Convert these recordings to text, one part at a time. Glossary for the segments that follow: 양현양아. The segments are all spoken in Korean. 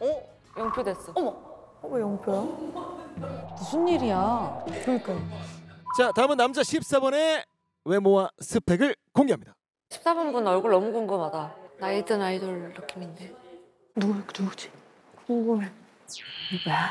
어? 영표 됐어. 어머. 왜 영표야? 무슨 일이야? 그러니까요. 자, 다음은 남자 14번의 외모와 스펙을 공개합니다. 14번 분 얼굴 너무 궁금하다. 나이 든 아이돌 느낌인데. 누구지? 궁금해. 누구야?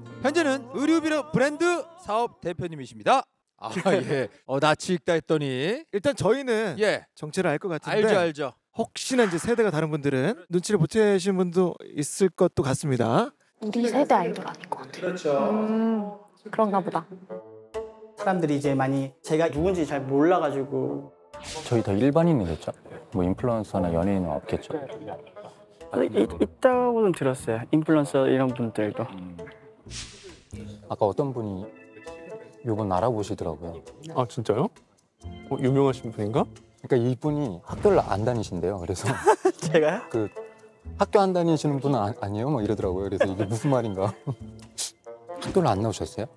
현재는 의류 브랜드 사업 대표님이십니다. 아, 예. 낯이 익다 했더니 일단 저희는 예. 정체를 알 것 같은데 알죠. 혹시나 이제 세대가 다른 분들은 눈치를 못 채신 분도 있을 것도 같습니다. 우리 세대 아이돌 아닌 것 같아요. 그렇죠. 그런가 보다. 사람들이 이제 많이 제가 누군지 잘 몰라가지고 저희 더 일반인이겠죠? 뭐 인플루언서나 연예인은 없겠죠? 있다고는 들었어요. 인플루언서 이런 분들도. 아까 어떤 분이 요번 알아보시더라고요. 아, 진짜요? 유명하신 분인가? 그러니까 이분이 학교를 안 다니신대요. 그래서 제가요? 그 학교 안 다니시는 분은 아니에요? 막 이러더라고요. 그래서 이게 무슨 말인가? 학교를 안 나오셨어요?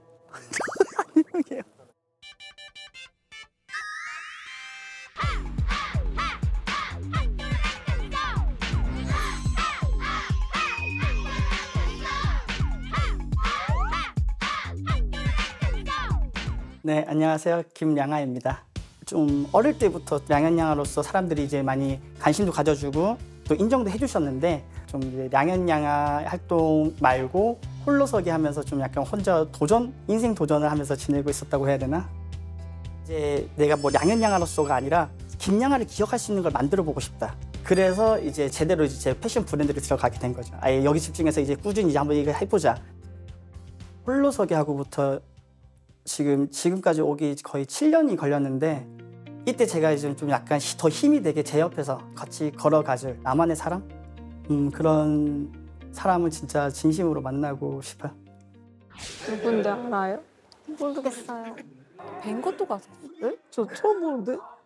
아니에요. 네, 안녕하세요. 김양아입니다. 좀 어릴 때부터 양현양아로서 사람들이 이제 많이 관심도 가져주고 또 인정도 해주셨는데 좀 이제 양현양아 활동 말고 홀로서기 하면서 좀 약간 혼자 인생 도전을 하면서 지내고 있었다고 해야 되나? 이제 내가 뭐 양현양아로서가 아니라 김양아를 기억할 수 있는 걸 만들어 보고 싶다. 그래서 이제 제대로 이제 제 패션 브랜드를 들어가게 된 거죠. 아예 여기 집중해서 이제 꾸준히 이제 한번 이거 해보자. 홀로서기 하고부터 지금까지 오기 거의 7년이 걸렸는데 이때 제가 이제 좀 약간 더 힘이 되게 제 옆에서 같이 걸어가줄 나만의 사람? 그런 사람을 진짜 진심으로 만나고 싶어요. 누군데 알아요? 모르겠어요. 뵌 것도 같아요. 네? 저 처음 보는데?